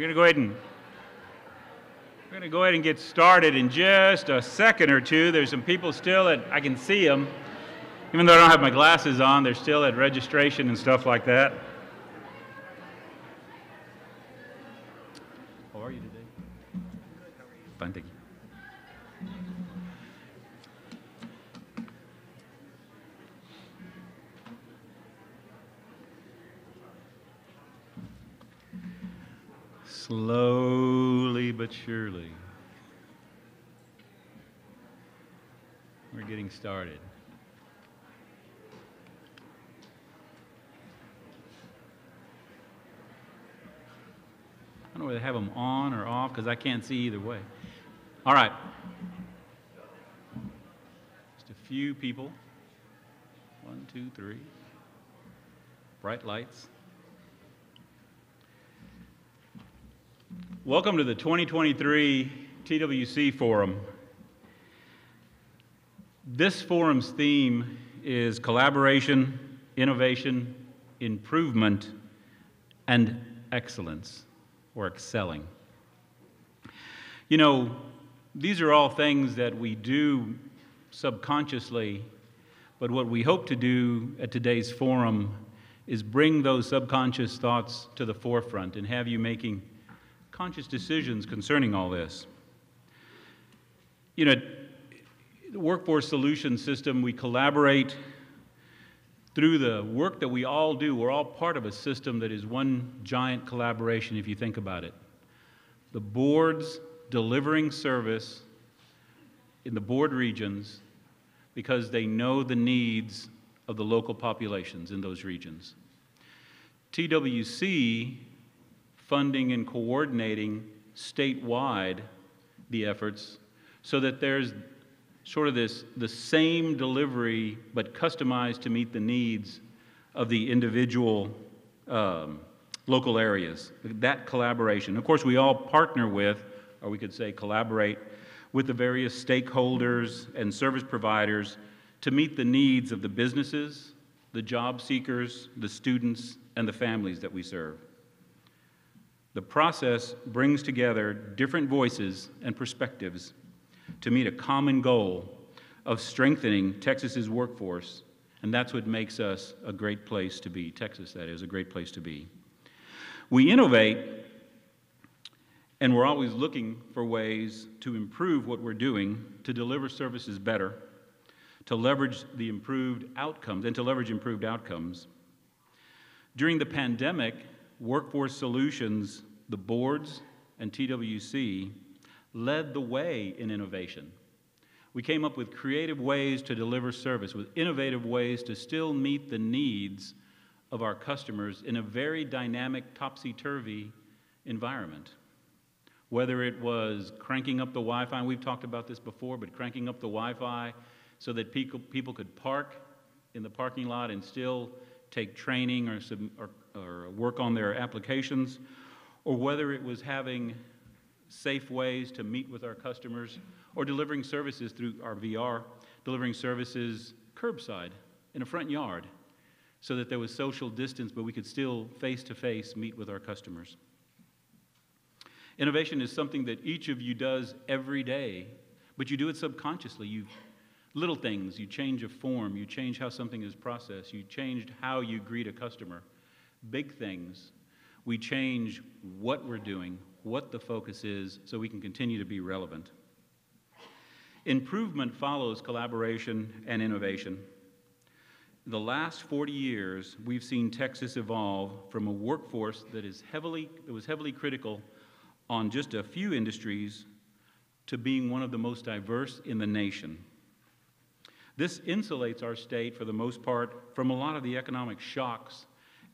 We're going to go ahead and get started in just a second or two. There's some people still at, I can see them, even though I don't have my glasses on, they're still at registration and stuff like that. How are you today? Fine, thank you. Slowly but surely, we're getting started. I don't know whether they have them on or off because I can't see either way. All right. Just a few people. One, two, three. Bright lights. Welcome to the 2023 TWC Forum. This forum's theme is collaboration, innovation, improvement, and excellence, or excelling. You know, these are all things that we do subconsciously, but what we hope to do at today's forum is bring those subconscious thoughts to the forefront and have you making conscious decisions concerning all this. You know, the Workforce Solution System, we collaborate through the work that we all do. We're all part of a system that is one giant collaboration if you think about it. The boards delivering service in the board regions because they know the needs of the local populations in those regions. TWC funding and coordinating statewide the efforts so that there's sort of the same delivery but customized to meet the needs of the individual local areas. That collaboration. Of course, we all partner with, or we could say collaborate, with the various stakeholders and service providers to meet the needs of the businesses, the job seekers, the students, and the families that we serve. The process brings together different voices and perspectives to meet a common goal of strengthening Texas's workforce, and that's what makes us a great place to be. Texas, that is, a great place to be. We innovate, and we're always looking for ways to improve what we're doing, to deliver services better, to leverage the improved outcomes, and to leverage improved outcomes. During the pandemic, Workforce Solutions, the boards, and TWC led the way in innovation. We came up with creative ways to deliver service, with innovative ways to still meet the needs of our customers in a very dynamic, topsy-turvy environment. Whether it was cranking up the Wi-Fi, and we've talked about this before, but cranking up the Wi-Fi so that people could park in the parking lot and still take training or work on their applications, or whether it was having safe ways to meet with our customers, or delivering services through our VR, delivering services curbside in a front yard so that there was social distance, but we could still face-to-face meet with our customers. Innovation is something that each of you does every day, but you do it subconsciously. You little things, you change a form, you change how something is processed, you changed how you greet a customer. Big things, we change what we're doing, what the focus is, so we can continue to be relevant. Improvement follows collaboration and innovation. In the last 40 years, we've seen Texas evolve from a workforce that was heavily critical on just a few industries to being one of the most diverse in the nation. This insulates our state, for the most part, from a lot of the economic shocks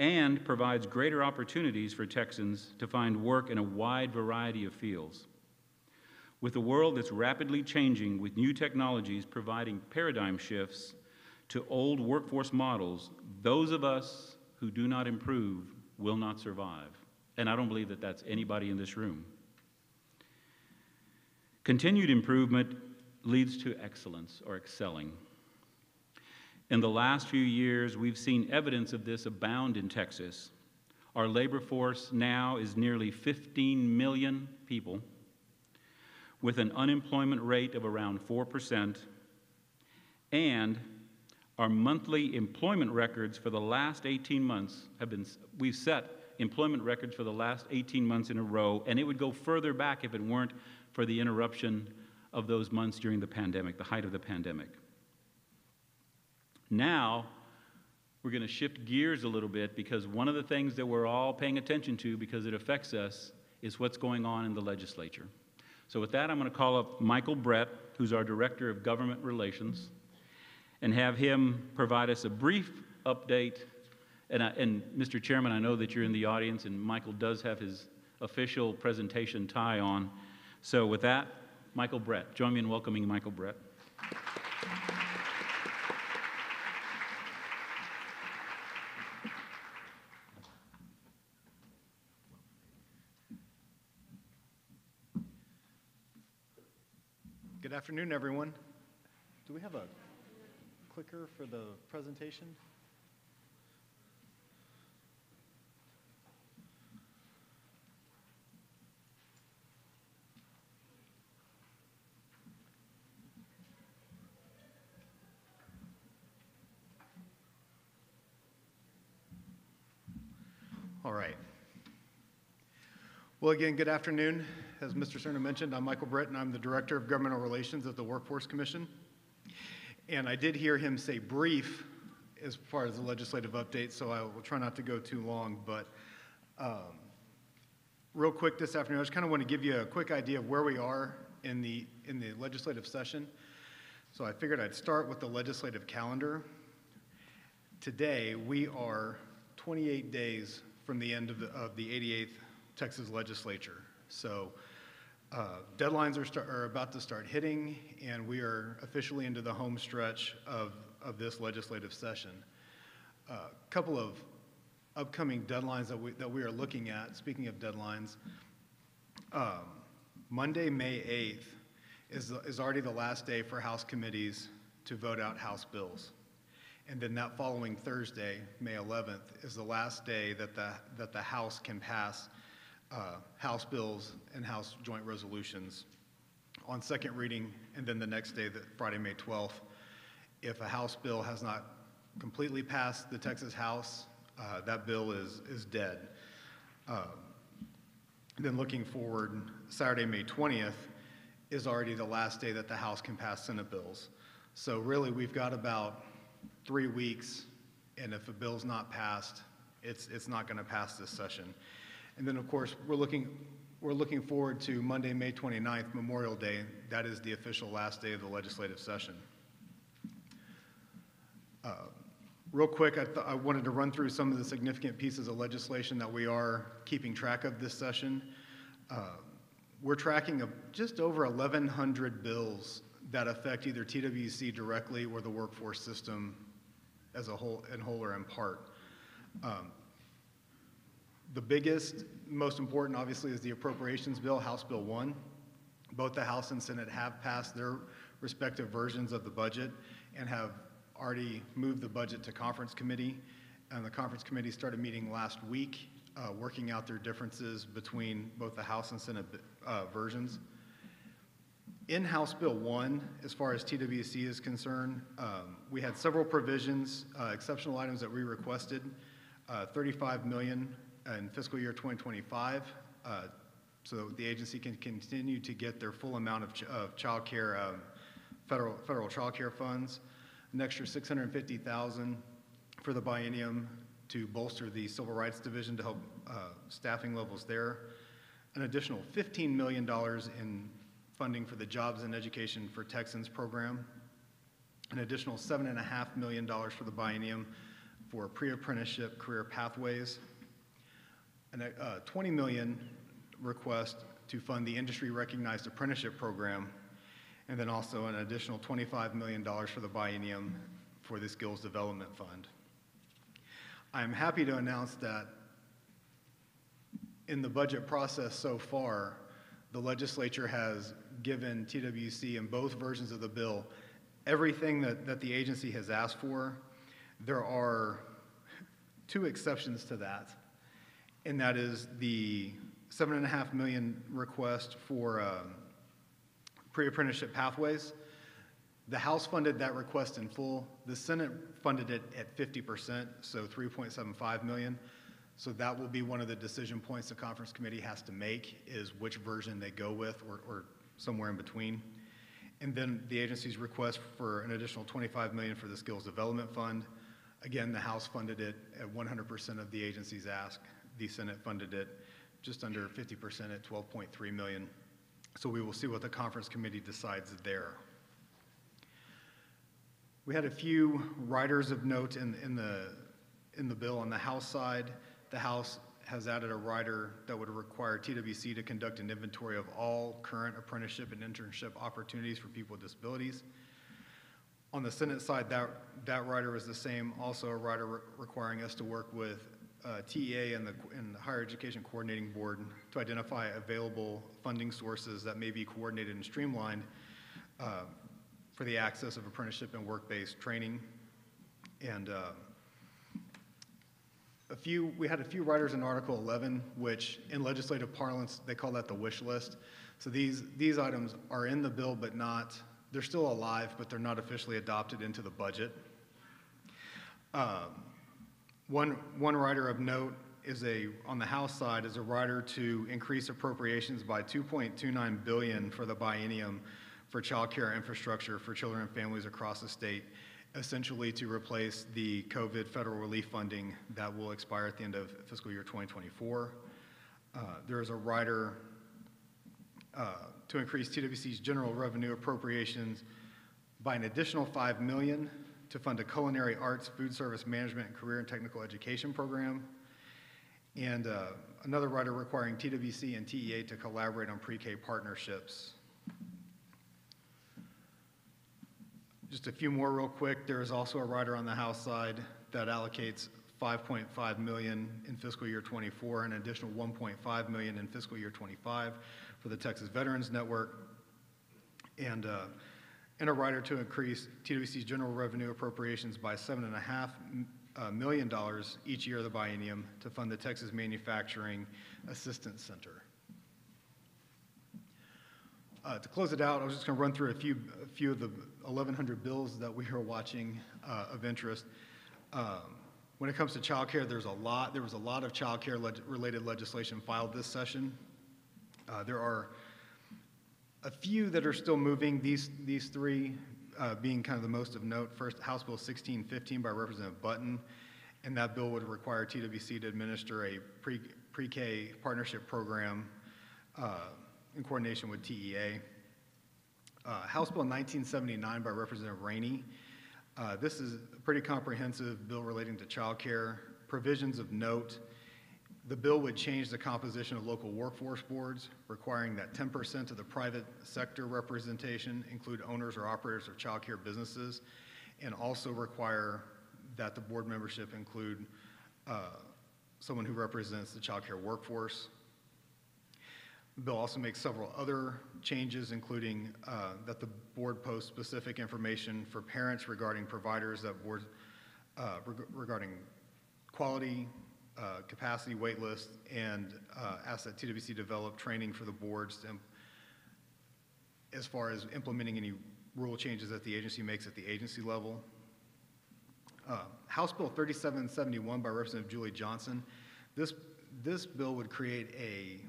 and provides greater opportunities for Texans to find work in a wide variety of fields. With a world that's rapidly changing with new technologies providing paradigm shifts to old workforce models, those of us who do not improve will not survive. And I don't believe that that's anybody in this room. Continued improvement leads to excellence or excelling. In the last few years, we've seen evidence of this abound in Texas. Our labor force now is nearly 15 million people, with an unemployment rate of around 4%, and our monthly employment records for the last 18 months have been, we've set employment records for the last 18 months in a row, and it would go further back if it weren't for the interruption of those months during the pandemic, the height of the pandemic. Now, we're going to shift gears a little bit, because one of the things that we're all paying attention to, because it affects us, is what's going on in the legislature. So with that, I'm going to call up Michael Brett, who's our Director of Government Relations, and have him provide us a brief update. And Mr. Chairman, I know that you're in the audience, and Michael does have his official presentation tie on. So with that, Michael Brett. Join me in welcoming Michael Brett. Good afternoon, everyone. Do we have a clicker for the presentation? All right. Well, again, good afternoon. As Mr. Serna mentioned, I'm Michael Brett, and I'm the Director of Governmental Relations at the Workforce Commission. And I did hear him say brief as far as the legislative update, so I will try not to go too long. But real quick this afternoon, I just kind of want to give you a quick idea of where we are in the legislative session. So I figured I'd start with the legislative calendar. Today, we are 28 days from the end of the 88th Texas legislature. So deadlines are about to start hitting, and we are officially into the home stretch of this legislative session. A couple of upcoming deadlines that we are looking at, speaking of deadlines, Monday, May 8th is already the last day for House committees to vote out House bills. And then that following Thursday, May 11th, is the last day that the House can pass House bills and House joint resolutions on second reading, and then the next day, Friday, May 12th, if a House bill has not completely passed the Texas House, that bill is dead. Then looking forward, Saturday, May 20th, is already the last day that the House can pass Senate bills. So really, we've got about 3 weeks, and if a bill's not passed, it's not going to pass this session. And then, of course, we're looking forward to Monday, May 29th, Memorial Day. That is the official last day of the legislative session. Real quick, I wanted to run through some of the significant pieces of legislation that we are keeping track of this session. We're tracking just over 1,100 bills that affect either TWC directly or the workforce system as a whole, in whole or in part. The biggest, most important, obviously, is the appropriations bill, House Bill 1. Both the House and Senate have passed their respective versions of the budget and have already moved the budget to conference committee. And the conference committee started meeting last week, working out their differences between both the House and Senate versions. In House Bill 1, as far as TWC is concerned, we had several provisions, exceptional items that we requested, $35 million. In fiscal year 2025, so the agency can continue to get their full amount of child care, federal child care funds, an extra $650,000 for the biennium to bolster the Civil Rights Division to help staffing levels there, an additional $15 million in funding for the Jobs and Education for Texans program, an additional $7.5 million for the biennium for pre-apprenticeship career pathways, and a $20 million request to fund the industry-recognized apprenticeship program, and then also an additional $25 million for the biennium for the Skills Development Fund. I'm happy to announce that in the budget process so far, the legislature has given TWC in both versions of the bill everything that the agency has asked for. There are two exceptions to that. and that is the $7.5 million request for pre-apprenticeship pathways. The House funded that request in full. The Senate funded it at 50%, so $3.75 million. So that will be one of the decision points the conference committee has to make, is which version they go with, or somewhere in between. And then the agency's request for an additional $25 million for the Skills Development Fund. Again, the House funded it at 100% of the agency's ask. The Senate funded it just under 50% at $12.3 million. So we will see what the conference committee decides there. We had a few riders of note in the bill on the House side. The House has added a rider that would require TWC to conduct an inventory of all current apprenticeship and internship opportunities for people with disabilities. On the Senate side, that rider was the same, also a rider requiring us to work with TEA and the Higher Education Coordinating Board to identify available funding sources that may be coordinated and streamlined for the access of apprenticeship and work-based training. And we had a few riders in Article 11, which in legislative parlance, they call that the wish list. So these items are in the bill, but they're still alive, but they're not officially adopted into the budget. One rider of note on the House side, is a rider to increase appropriations by $2.29 billion for the biennium for child care infrastructure for children and families across the state, essentially to replace the COVID federal relief funding that will expire at the end of fiscal year 2024. There is a rider to increase TWC's general revenue appropriations by an additional $5 million to fund a culinary arts, food service management, and career and technical education program. And another rider requiring TWC and TEA to collaborate on pre-K partnerships. Just a few more real quick. There is also a rider on the House side that allocates $5.5 million in fiscal year 24 and an additional $1.5 million in fiscal year 25 for the Texas Veterans Network, and a rider to increase TWC's general revenue appropriations by $7.5 million each year of the biennium to fund the Texas Manufacturing Assistance Center. To close it out, I was just going to run through a few of the 1,100 bills that we are watching of interest. When it comes to child care, there was a lot of child care related legislation filed this session. There are a few that are still moving, these three being kind of the most of note. First, House Bill 1615 by Representative Button, and that bill would require TWC to administer a pre-K partnership program in coordination with TEA. House Bill 1979 by Representative Rainey. This is a pretty comprehensive bill relating to child care. Provisions of note: the bill would change the composition of local workforce boards, requiring that 10% of the private sector representation include owners or operators of child care businesses, and also require that the board membership include someone who represents the child care workforce. The bill also makes several other changes, including that the board post specific information for parents regarding providers that board, regarding quality, capacity, wait list, and asks that TWC develop training for the boards as far as implementing any rule changes that the agency makes at the agency level. House Bill 3771 by Representative Julie Johnson. This bill would create a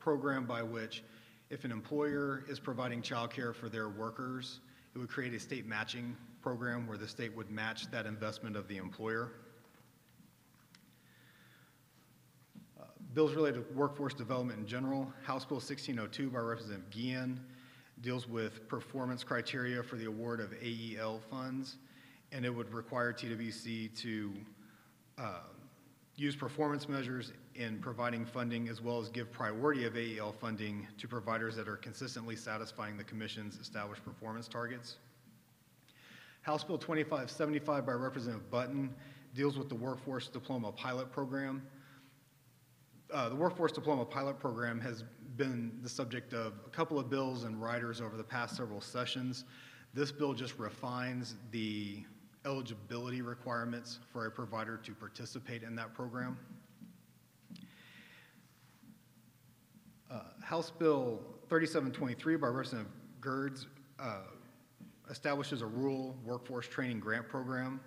program by which, if an employer is providing childcare for their workers, it would create a state matching program where the state would match that investment of the employer. Bills related to workforce development in general. House Bill 1602 by Representative Guillen deals with performance criteria for the award of AEL funds, and it would require TWC to use performance measures in providing funding, as well as give priority of AEL funding to providers that are consistently satisfying the Commission's established performance targets. House Bill 2575 by Representative Button deals with the Workforce Diploma Pilot Program. The Workforce Diploma Pilot Program has been the subject of a couple of bills and riders over the past several sessions. This bill just refines the eligibility requirements for a provider to participate in that program. House Bill 3723 by Representative Gerds establishes a rural workforce training grant program.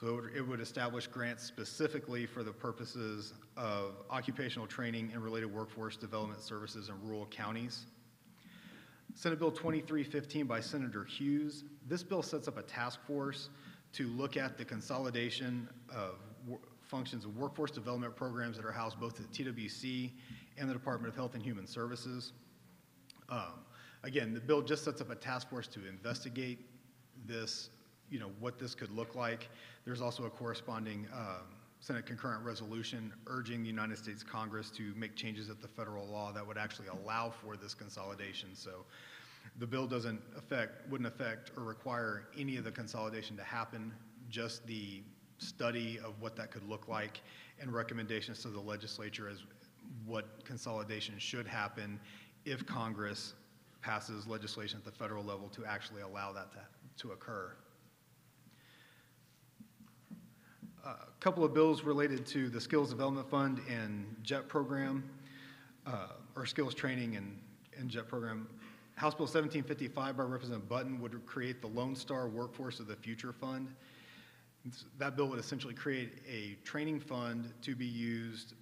So it would establish grants specifically for the purposes of occupational training and related workforce development services in rural counties. Senate Bill 2315 by Senator Hughes. This bill sets up a task force to look at the consolidation of functions of workforce development programs that are housed both at the TWC and the Department of Health and Human Services. Again, the bill just sets up a task force to investigate this, you know, what this could look like. There's also a corresponding Senate concurrent resolution urging the United States Congress to make changes at the federal law that would actually allow for this consolidation. So the bill wouldn't affect or require any of the consolidation to happen, just the study of what that could look like and recommendations to the legislature as what consolidation should happen if Congress passes legislation at the federal level to actually allow that to occur. A couple of bills related to the Skills Development Fund and JET program, or skills training and JET program. House Bill 1755 by Representative Button would create the Lone Star Workforce of the Future Fund. That bill would essentially create a training fund to be used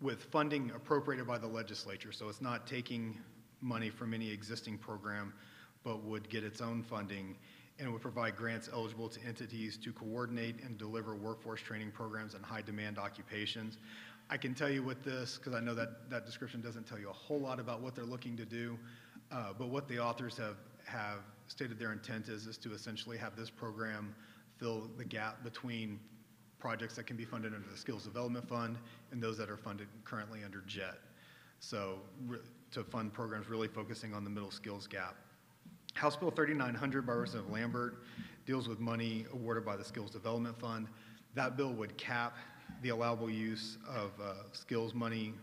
with funding appropriated by the legislature. So it's not taking money from any existing program, but would get its own funding and would provide grants eligible to entities to coordinate and deliver workforce training programs in high demand occupations. I can tell you with this, because I know that that description doesn't tell you a whole lot about what they're looking to do, but what the authors have stated their intent is to essentially have this program fill the gap between projects that can be funded under the Skills Development Fund and those that are funded currently under JET. So to fund programs really focusing on the middle skills gap. House Bill 3900 by Representative Lambert deals with money awarded by the Skills Development Fund. That bill would cap the allowable use of skills money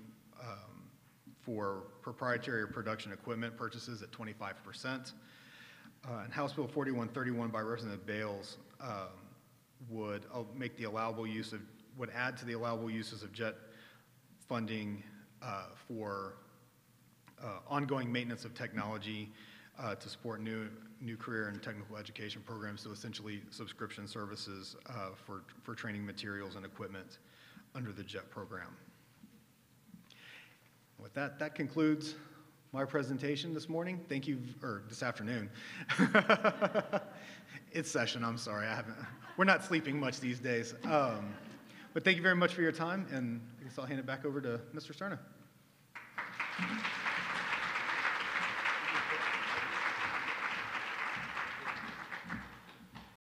for proprietary or production equipment purchases at 25%. And House Bill 4131 by Representative Bales would add to the allowable uses of JET funding for ongoing maintenance of technology to support new career and technical education programs, so essentially subscription services for training materials and equipment under the JET program. With that, that concludes my presentation this morning. Thank you, or this afternoon. It's session, I'm sorry, we're not sleeping much these days. But thank you very much for your time, and I guess I'll hand it back over to Mr. Serna.